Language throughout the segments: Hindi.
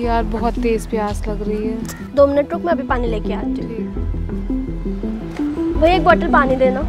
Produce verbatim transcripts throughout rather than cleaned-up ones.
यार बहुत तेज प्यास लग रही है। दो मिनट रुक, मैं अभी पानी लेके आती हूँ। भैया एक बोतल पानी देना।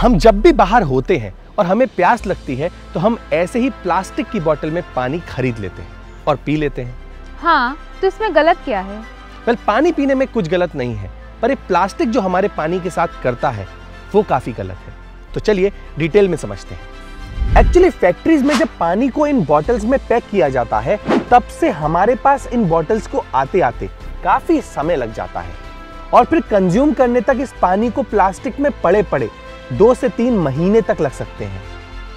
हम जब भी बाहर होते हैं और हमें प्यास लगती है तो हम ऐसे ही प्लास्टिक की बोतल में पानी खरीद लेते हैं और पी लेते हैं। हाँ, तो इसमें गलत क्या है? वेल, पानी पीने में कुछ गलत नहीं है, पर ये प्लास्टिक जो हमारे पानी के साथ करता है वो काफी गलत है। तो चलिए डिटेल में समझते हैं। एक्चुअली फैक्ट्रीज में जब पानी को इन बॉटल्स में पैक किया जाता है तब से हमारे पास इन बॉटल्स को आते आते काफी समय लग जाता है और फिर कंज्यूम करने तक इस पानी को प्लास्टिक में पड़े पड़े दो से तीन महीने तक लग सकते हैं।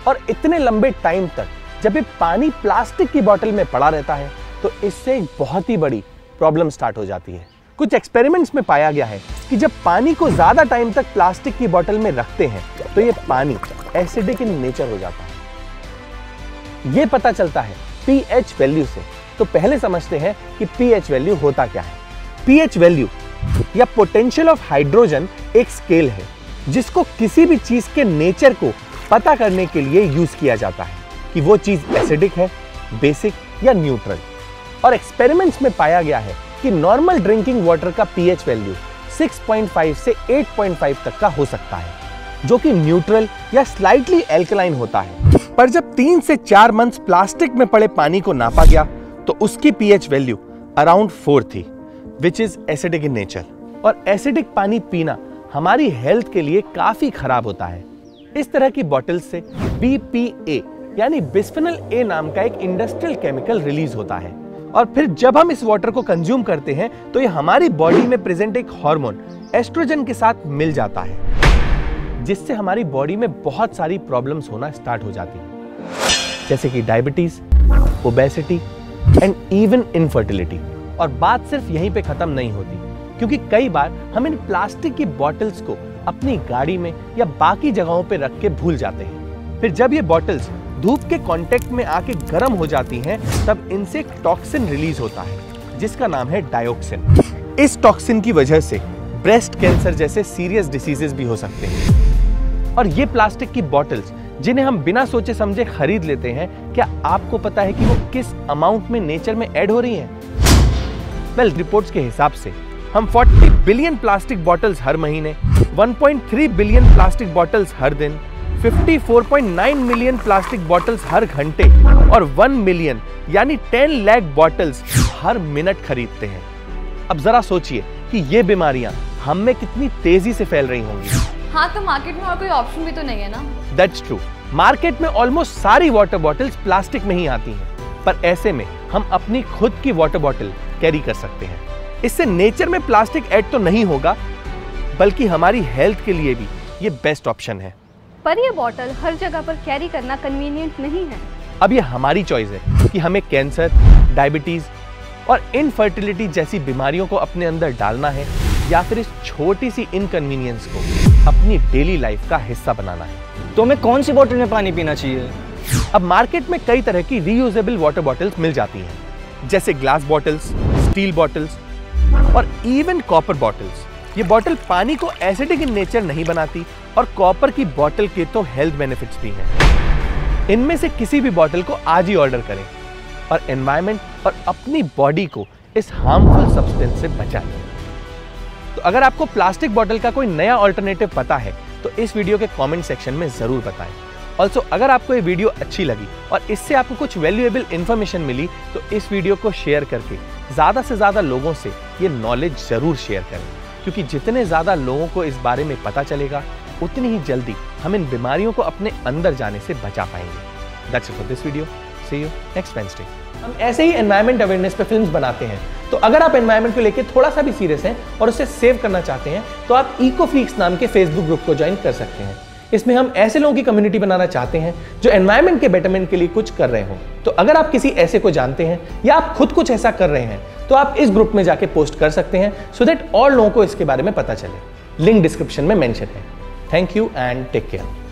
और इतने लंबे टाइम तक जब ये पानी प्लास्टिक की बॉटल में पड़ा रहता है तो इससे एक बहुत ही बड़ी प्रॉब्लम स्टार्ट हो जाती है। कुछ एक्सपेरिमेंट्स में पाया गया है कि जब पानी को ज़्यादा टाइम तक प्लास्टिक की बोतल में रखते हैं तो ये पानी एसिडिक इन नेचर हो जाता है। ये पता चलता है पीएच वैल्यू से। तो पहले समझते हैं कि पीएच वैल्यू होता क्या है। पीएच वैल्यू या पोटेंशियल ऑफ हाइड्रोजन एक स्केल है जिसको किसी भी चीज के नेचर को पता करने के लिए यूज किया जाता है कि वो चीज एसिडिक है, बेसिक या न्यूट्रल। और एक्सपेरिमेंट्स में पाया गया है कि नॉर्मल ड्रिंकिंग वाटर का pH value six point five से एट पॉइंट फाइव तक का हो सकता है, जो कि न्यूट्रल या स्लाइटली एल्कलाइन होता है। पर जब तीन से चार मंथ्स प्लास्टिक में पड़े पानी को नापा गया तो उसकी पीएच वैल्यू अराउंड फोर थी, which is acidic in nature. और एसिडिक पानी पीना हमारी हेल्थ के लिए काफी खराब होता है। इस तरह की बॉटल से बी पी ए यानी बिस्फेनल ए नाम का एक इंडस्ट्रियल केमिकल रिलीज होता है और फिर जब हम इस वाटर को कंज्यूम करते हैं तो ये हमारी बॉडी में प्रेजेंट एक हार्मोन एस्ट्रोजन के साथ मिल जाता है, जिससे हमारी बॉडी में बहुत सारी प्रॉब्लम्स होना स्टार्ट हो जाती है, जैसे कि diabetes, obesity and even infertility. और बात सिर्फ यहीं पे खत्म नहीं होती, क्योंकि कई बार हम इन प्लास्टिक की बॉटल्स को अपनी गाड़ी में या बाकी जगहों पर रख के भूल जाते हैं। फिर जब ये बॉटल्स धूप के कांटेक्ट में आके गर्म हो जाती हैं, तब इनसे टॉक्सिन रिलीज होता है जिसका नाम है डायोक्सिन। इस टॉक्सिन की वजह से ब्रेस्ट कैंसर जैसे सीरियस डिसीजेस भी हो सकते हैं। और ये प्लास्टिक की बॉटल्स जिन्हें हम बिना सोचे समझे खरीद लेते हैं, क्या आपको पता है कि वो किस अमाउंट में नेचर में ऐड हो रही हैं? वेल, रिपोर्ट्स के हिसाब से हम चालीस बिलियन प्लास्टिक बॉटल्स हर महीने, one point three billion plastic bottles हर दिन, चौवन पॉइंट नौ मिलियन प्लास्टिक बॉटल्स हर घंटे और एक मिलियन यानी दस लाख बॉटल्स हर मिनट खरीदते हैं। अब जरा सोचिए कि ये बीमारियां हम में कितनी तेजी से फैल रही होंगी। हाँ, तो मार्केट में और कोई ऑप्शन भी तो नहीं है ना? That's true. मार्केट में ऑलमोस्ट सारी वाटर बॉटल्स प्लास्टिक में ही आती हैं, पर ऐसे में हम अपनी खुद की वाटर बॉटल कैरी कर सकते हैं। इससे नेचर में प्लास्टिक ऐड तो नहीं होगा, बल्कि हमारी हेल्थ के लिए भी ये बेस्ट ऑप्शन है। पर ये बॉटल हर जगह पर कैरी करना कन्वीनियंट नहीं है। अब ये हमारी चॉइस है कि हमें कैंसर, डायबिटीज और इनफर्टिलिटी जैसी बीमारियों को अपने अंदर डालना है या फिर इस छोटी सी इनकन्वीनियंस को अपनी डेली लाइफ का हिस्सा बनाना है। तो हमें कौन सी बॉटल में पानी पीना चाहिए? अब मार्केट में कई तरह की रीयूजेबल वाटर बॉटल्स मिल जाती हैं, जैसे ग्लास बॉटल्स, स्टील बॉटल्स और इवन कॉपर बॉटल्स। ये बॉटल पानी को एसिडिक इन नेचर नहीं बनाती और कॉपर की बॉटल के तो हेल्थ बेनिफिट्स भी हैं। इनमें से किसी भी बॉटल को आज ही ऑर्डर करें और एनवायरनमेंट और अपनी बॉडी को इस हार्मफुल सब्सटेंस से बचाएं। तो अगर आपको प्लास्टिक बॉटल का कोई नया ऑल्टरनेटिव पता है तो इस वीडियो के कमेंट सेक्शन में ज़रूर बताएं। ऑल्सो अगर आपको ये वीडियो अच्छी लगी और इससे आपको कुछ वैल्यूएबल इन्फॉर्मेशन मिली तो इस वीडियो को शेयर करके ज़्यादा से ज़्यादा लोगों से ये नॉलेज ज़रूर शेयर करें, क्योंकि जितने ज़्यादा लोगों को इस बारे में पता चलेगा उतनी ही जल्दी हम इन बीमारियों को अपने अंदर जाने से बचा पाएंगे। That's it for this video. See you next Wednesday. हम ऐसे ही एनवायरनमेंट अवेयरनेस पे फिल्म्स बनाते हैं, तो अगर आप एनवायरनमेंट को लेके थोड़ा सा भी सीरियस हैं और उसे सेव करना चाहते हैं तो आप इको फ्रीक्स नाम के फेसबुक ग्रुप को ज्वाइन कर सकते हैं। इसमें हम ऐसे लोगों की कम्युनिटी बनाना चाहते हैं जो एनवायरनमेंट के बेटरमेंट के लिए कुछ कर रहे हो। तो अगर आप किसी ऐसे को जानते हैं या आप खुद कुछ ऐसा कर रहे हैं तो आप इस ग्रुप में जाके पोस्ट कर सकते हैं, सो दैट और लोगों को इसके बारे में पता चले। लिंक डिस्क्रिप्शन में मेंशन है। Thank you and take care.